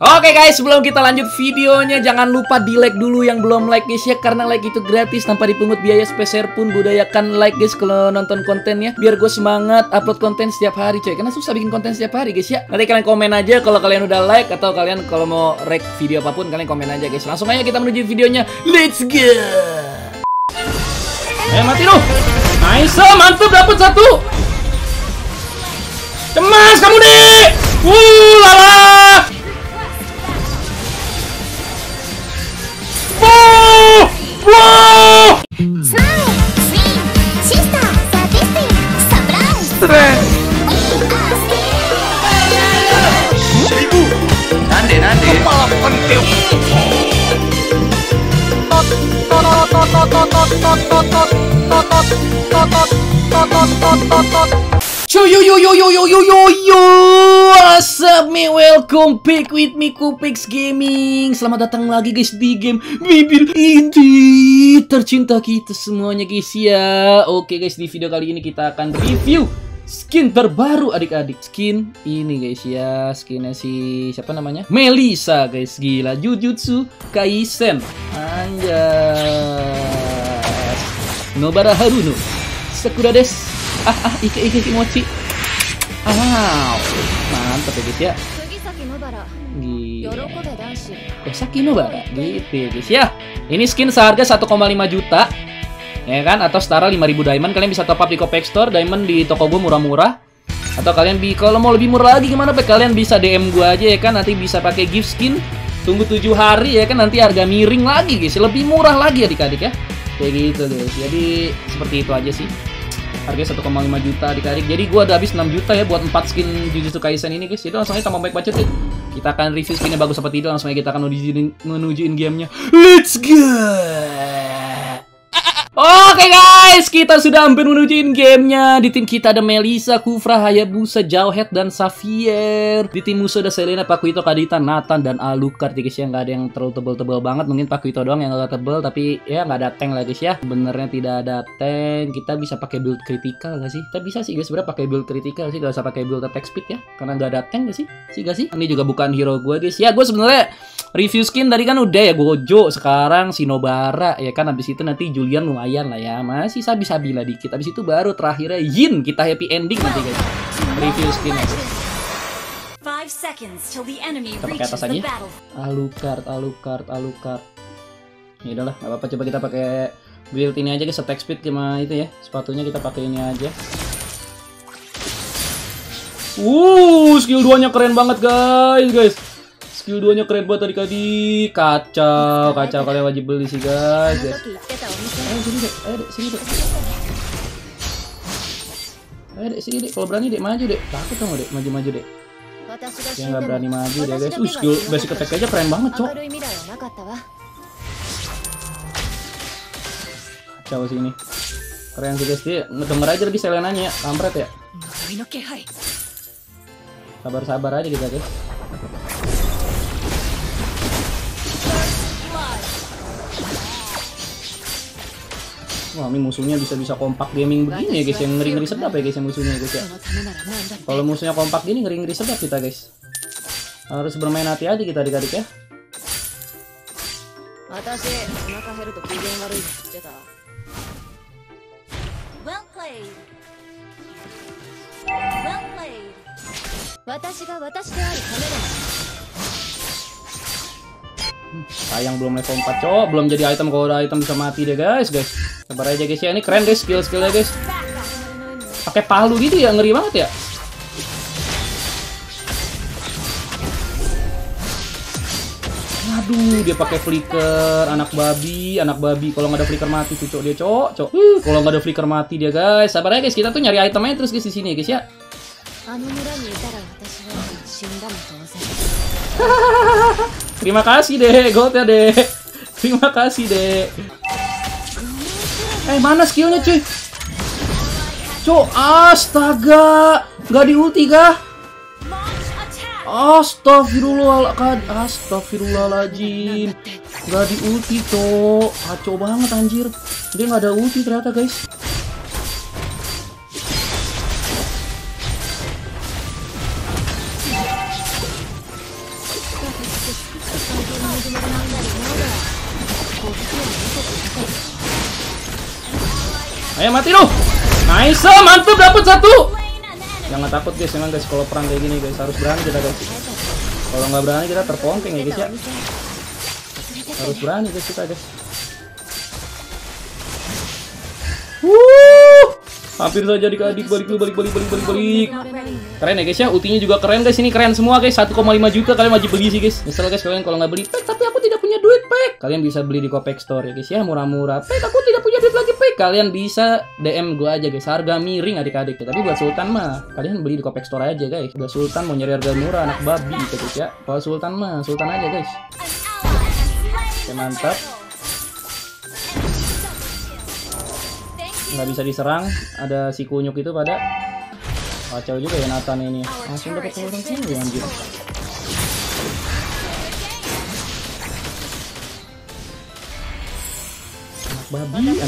Oke guys, sebelum kita lanjut videonya, jangan lupa di-like dulu yang belum like guys ya. Karena like itu gratis tanpa dipungut biaya sepeser pun. Budayakan like guys kalau nonton kontennya, biar gue semangat upload konten setiap hari coy. Karena susah bikin konten setiap hari guys ya. Nanti kalian komen aja kalau kalian udah like, atau kalian kalau mau rek video apapun kalian komen aja guys. Langsung aja kita menuju videonya, let's go. Mati lu. Nice, mantap, dapet satu. Cemas kamu deh. Lala. Wow! Seribu, nande kepala pentil. Yo, what's up me? Welcome back with me, Kopex Gaming. Selamat datang lagi guys di game bibir inti tercinta kita semuanya guys ya. Oke guys, di video kali ini kita akan review skin terbaru adik-adik. Skin ini guys ya, skinnya si siapa namanya? Melissa guys, gila. Jujutsu Kaisen, anjas. Nobara Haruno Sakura des. Ike mochi. Wow, mantap ya guys ya. Gila. Saki Nobara gitu ya guys ya. Ini skin seharga 1,5 juta, ya kan? Atau setara 5.000 diamond. Kalian bisa top up di Kopex Store, diamond di toko gue murah-murah. Atau kalian kalau mau lebih murah lagi gimana pak? Kalian bisa DM gue aja ya kan? Nanti bisa pakai gift skin. Tunggu 7 hari ya kan? Nanti harga miring lagi guys. Lebih murah lagi adik-adik ya. Kayak gitu guys. Jadi seperti itu aja sih. Harganya 1,5 juta adik-adik. Jadi gue udah habis 6 juta ya buat 4 skin Jujutsu Kaisen ini guys. Jadi langsung aja tambah baik budget ya. Kita akan review skinnya bagus apa tidak. Langsung aja kita akan menujuin gamenya. Let's go. Oke guys, kita sudah hampir menujuin gamenya. Di tim kita ada Melissa, Kufra, Hayabusa, Jawhead, dan Xavier. Di tim musuh ada Selena, Paquito, Kadita, Natan, dan Alucard ya guys ya. Nggak ada yang terlalu tebel-tebel banget. Mungkin Paquito doang yang nggak tebel. Tapi ya nggak ada tank lah guys ya. Benernya tidak ada tank. Kita bisa pakai build critical nggak sih? Kita bisa sih guys sebenarnya pakai build critical sih. Nggak usah pakai build attack speed ya. Karena nggak ada tank nggak sih? Ini juga bukan hero gue guys. Ya gue sebenarnya review skin tadi kan udah ya, Gojo, sekarang Nobara ya kan. Habis itu nanti Julian lumayan lah ya, masih sabi-sabi lah dikit. Habis itu baru terakhirnya Yin, kita happy ending nanti guys. Review skin kita pakai atas aja. Alucard. Ya udahlah, nggak apa-apa, coba kita pakai build ini aja guys, attack speed cuma itu ya. Sepatunya kita pakai ini aja. Skill 2-nya keren banget guys. Skill 2-nya keren banget adik-adik. Kacau, kalian wajib beli sih guys. Ayo sini dek, kalau berani dek maju dek. Takut dong dek, maju dek. Dia nggak berani maju deh guys. Skill basic attack aja keren banget cok. Kacau sih ini. Keren sih guys, dia ngedenger aja lebih Selenanya ya, kampret ya. Sabar-sabar aja kita guys. Wah, ini musuhnya bisa kompak gaming begini ya guys, yang ngeri-ngeri sedap ya guys yang musuhnya guys ya. Kalau musuhnya kompak gini ngeri-ngeri sedap kita guys. Harus bermain hati-hati kita adik-adik ya. Sayang belum level 4 cok, belum jadi item. Kalau udah item bisa mati deh guys. Sabar aja guys ya, ini keren guys skill-skillnya guys. Pakai palu gitu ya, ngeri banget ya. Aduh, dia pakai flicker, anak babi. Kalau nggak ada flicker mati tuh cok dia cok. Kalau nggak ada flicker mati dia guys. Sabar aja guys, kita tuh nyari itemnya terus guys di sini guys ya. Terima kasih deh, gold ya deh. Terima kasih deh. Mana skillnya cuy? Cok, astaga, nggak di ulti kah? Astagfirullahaladzim, nggak di ulti cok. Kacau banget anjir. Dia nggak ada ulti ternyata guys. Ayo mati lu. Nice, mantap, dapat satu. Jangan takut guys, memang guys kalau perang kayak gini guys harus berani kita guys. Kalau nggak berani kita terpongkeng ya guys ya. Harus berani guys kita guys. Hampir saja dikadik, balik. Keren ya guys ya, ultinya juga keren guys, ini keren semua guys. 1,5 juta kalian wajib beli sih guys. Misal guys kalian kalau nggak beli pack, tapi aku tidak punya duit pack, kalian bisa beli di Kopex store ya guys ya, murah-murah. Pack aku tidak punya duit lagi pack, kalian bisa DM gua aja guys, harga miring adik-adik. Tapi buat Sultan mah kalian beli di Kopex store aja guys. Udah Sultan mau nyari harga murah anak babi gitu guys ya. Kalau Sultan mah Sultan aja guys. Oke, mantap. Nggak bisa diserang, ada si kunyuk itu pada kacau juga ya Natan ini. Langsung dapat orang sini anjir.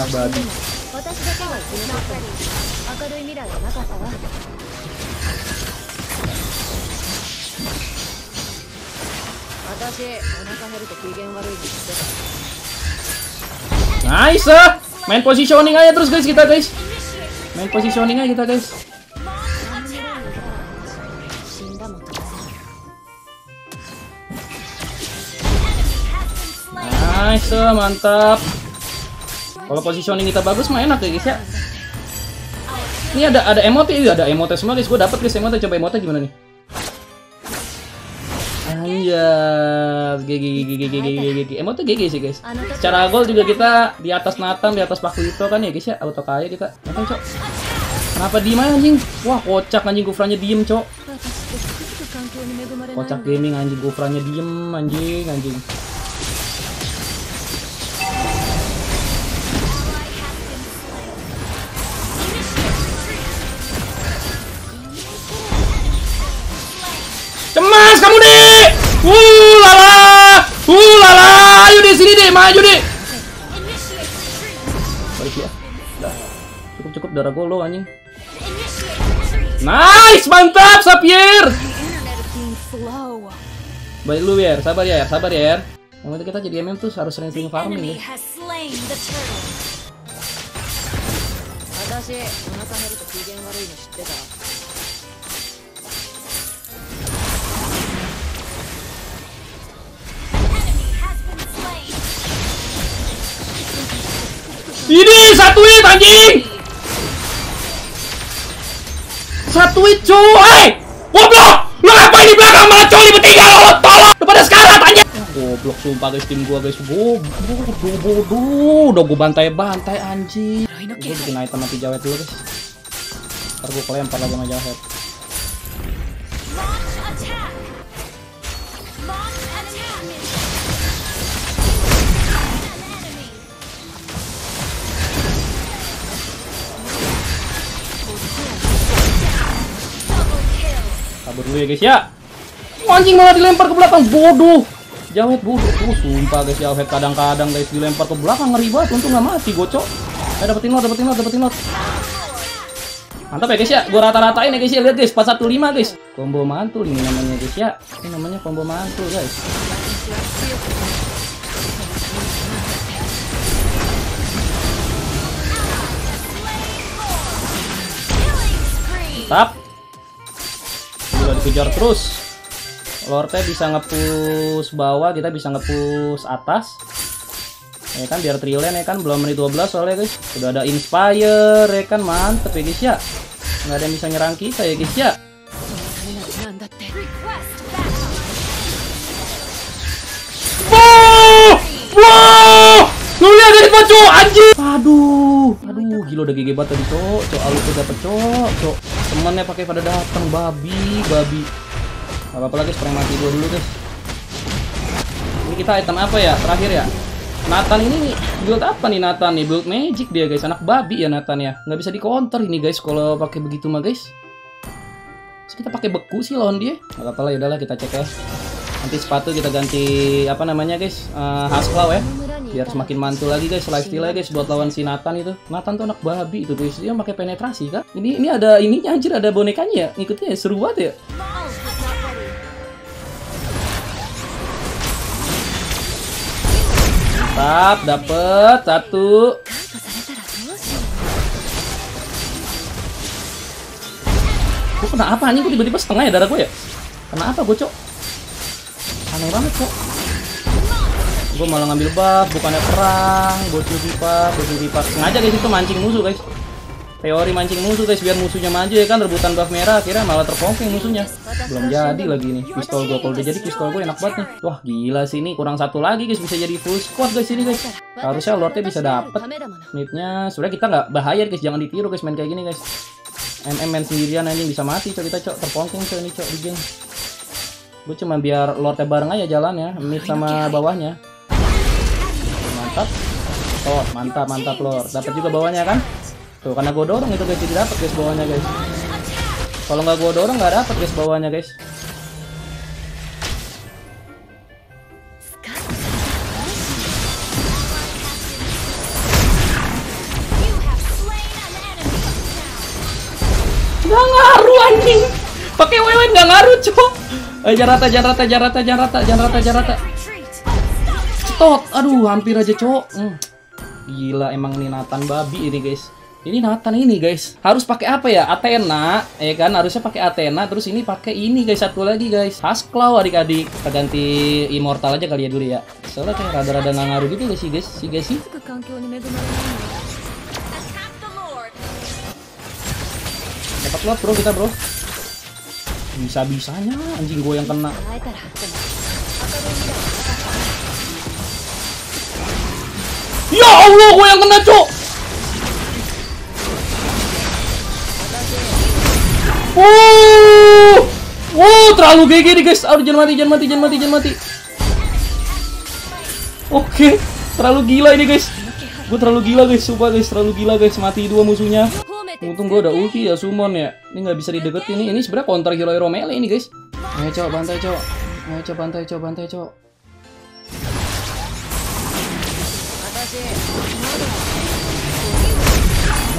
Anak babi. Nice. Main positioning aja terus guys kita guys. Nice, mantap. Kalau positioning kita bagus mah enak ya guys ya. Ini ada emote, ada emote semua guys. Gue dapat guys emote, coba emote gimana nih? Anjas, GG. Emang tuh GG sih guys. Secara gol juga kita di atas Natan, di atas Paquito kan ya guys ya. Auto kaya kita. Natan, cok. Kenapa diem aja anjing? Wah, kocak anjing, Kufranya diem, cok. Kocak gaming anjing, Kufranya diem anjing. Cemas kamu deh. Ulala, ayo di sini deh, maju deh. Balik ya. Dah. Cukup darah gue lo anjing. Nice, mantap Xavier. Baik lu biar, sabar ya. Yang penting kita jadi MM tuh harus sering farming ya. Ini satu hit cuy. Goblok, lu ngapain di belakang malah coli bertiga lo, tolong lu pada sekarat anjing. Goblok sumpah guys, tim gua guys bodoh, udah gua bantai anjing. Gua bikin item mati Jawhead dulu guys, ntar gua kelempar lagi sama Jawhead. Sabar dulu ya guys ya. Anjing malah dilempar ke belakang, bodoh. Jawhead bodoh, sumpah guys. Jawhead kadang-kadang guys dilempar ke belakang ngeri banget, untung nggak mati gocok. Ayo dapetin lot. Mantap ya guys ya. Gua rata-ratain ya guys ya. Lihat guys, pas 15 guys. Combo mantul ini namanya guys ya. Ini namanya combo mantul guys. Mantap. Dikejar terus. Lorde bisa nge-push bawah, kita bisa nge-push atas. Ya kan biar trilen ya kan, belum menit 12 soalnya guys. Sudah ada inspire ya kan, mantep ya guys ya. Nggak ada yang bisa nyerang kita ya guys ya. Wow! Lu lihat dari pojok anjing. Aduh, gila udah GG banget tadi, cok. Cok Alucard dapet, cok. Temennya pakai pada datang babi. Gak apa-apa lagi, spray mati dulu guys. Ini kita item apa ya? Terakhir ya. Natan ini build apa nih Natan nih? Build magic dia guys. Anak babi ya Natan ya. Nggak bisa di counter ini guys kalau pakai begitu mah guys. Terus kita pakai beku sih lawan dia. Gak apa-apa lah, yaudahlah kita cek ya. Nanti sepatu kita ganti apa namanya guys? Hustclaw ya. Biar semakin mantul lagi guys, lifestyle guys buat lawan si Natan itu. Natan tuh anak babi itu guys, dia pakai penetrasi kan. Ini ada ininya anjir, ada bonekanya ya. Ngikutnya ya, seru banget ya. Mantap, dapet satu. Gue kena apa anjing? Gue tiba-tiba setengah ya darah gue ya? Kena apa gue, Cok? Aneh banget, Cok. Gue malah ngambil buff, bukannya perang. Gue curi pipa. Sengaja guys, itu mancing musuh guys. Teori mancing musuh guys, biar musuhnya maju ya kan. Rebutan buff merah, akhirnya malah terpongking musuhnya. Belum jadi lagi nih pistol gue. Kalau udah jadi pistol gue enak banget nih. Wah gila sih, ini kurang satu lagi guys. Bisa jadi full squad guys ini guys. Harusnya Lordnya bisa dapet midnya. Sebenarnya kita nggak bahaya guys, jangan ditiru guys main kayak gini guys. Main sendirian anjing bisa mati Cok, kita Cok, terpongking Cok ini Cok di geng. Gue cuma biar Lordnya bareng aja jalan ya, mid sama bawahnya. Mantap. Oh, mantap Lord. Dapat juga bawahnya kan? Tuh, karena gue dorong itu guys, jadi dapat guys bawahnya guys. Kalau nggak gue dorong nggak dapat guys bawahnya guys. Nggak ngaruh anjing, pakai wewe nggak ngaruh Cok. Jangan rata. Cetot, aduh hampir aja Cok. Gila emang nih Natan babi ini guys. Ini Natan ini guys. Harus pakai apa ya? Athena, ya kan? Harusnya pakai Athena. Terus ini pakai ini guys, satu lagi guys. Hustclaw adik-adik. Kita ganti Immortal aja kali ya dulu ya. Soalnya kayak rada-rada nggak ngaruh gitu guys sih guys. Cepat banget bro kita bro. Bisa-bisanya anjing gue yang kena. Ya Allah gue yang kena Cok. Wow, terlalu GG nih guys. Aduh jangan mati. Oke, terlalu gila ini guys. Gue terlalu gila guys, sumpah guys, terlalu gila guys. Mati dua musuhnya. Untung gue udah ulti ya, summon ya. Ini nggak bisa dideketin ini. Ini sebenarnya counter hero melee ini guys. Ayo Cok, bantai Cok. Ayo Cok, bantai Cok.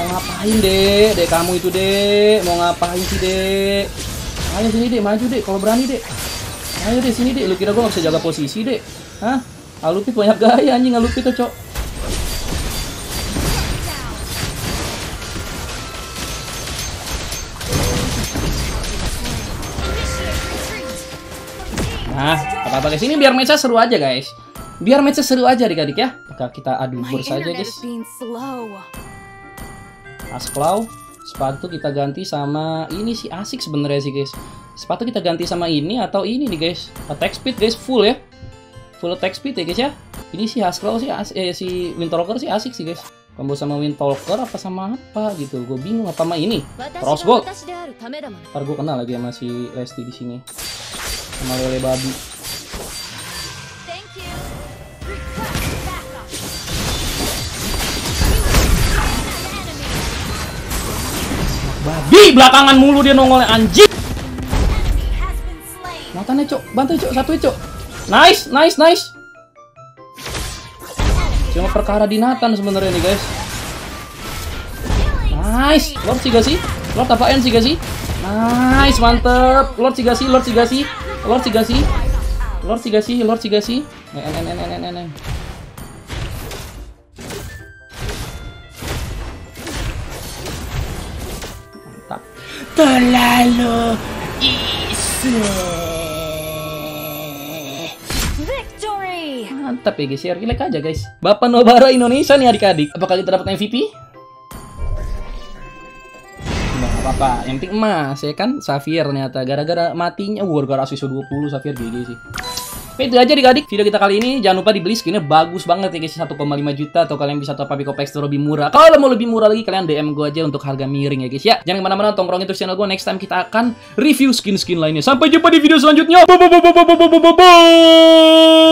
Mau ngapain dek kamu itu dek? Mau ngapain sih dek? Ayo sini dek, maju dek kalau berani dek. Ayo dek sini dek. Lu kira gue nggak bisa jaga posisi dek? Hah? Alupit banyak gaya anjing Alupit tuh Cok. Nah, apa-apa guys, ini biar match-nya seru aja guys. Adik-adik ya. Maka kita adu bursa aja guys. Hustclaw, sepatu kita ganti sama ini sih asik sebenarnya sih guys. Sepatu kita ganti sama ini atau ini nih guys. Attack speed guys full ya. Full attack speed ya guys ya. Ini sih Hustclaw sih si Winter Walker sih asik sih guys. Combo sama Winter Walker apa sama apa gitu. Gue bingung apa sama ini. Crossbow. Ntar gue kenal lagi sama si Lesti di sini. Sama lele babi. Babi belakangan mulu dia nongolnya anjing. Matanya Cok, bantai Cok, satu Cok. Nice. Cuma perkara di Natan sebenarnya nih guys. Nice, Lord Sigasi. Lord apaan Sigasi? Nice, mantep. Lord Sigasi. Neng. Mantap. Terlalu easy. Victory. Mantap ya guys, share like aja guys. Bapak Nobara Indonesia nih adik-adik. Apakah kita dapat MVP? Apa yang penting emas ya kan. Xavier ternyata gara-gara matinya gara-gara Aswiso 20 Xavier GG sih. Oke, itu aja adik-adik video kita kali ini. Jangan lupa dibeli skinnya bagus banget ya guys, 1,5 juta. Atau kalian bisa top up di Kopex lebih murah. Kalau mau lebih murah lagi kalian DM gue aja untuk harga miring ya guys ya. Jangan kemana-mana, tongkrongin terus channel gue. Next time kita akan review skin-skin lainnya. Sampai jumpa di video selanjutnya. Bye.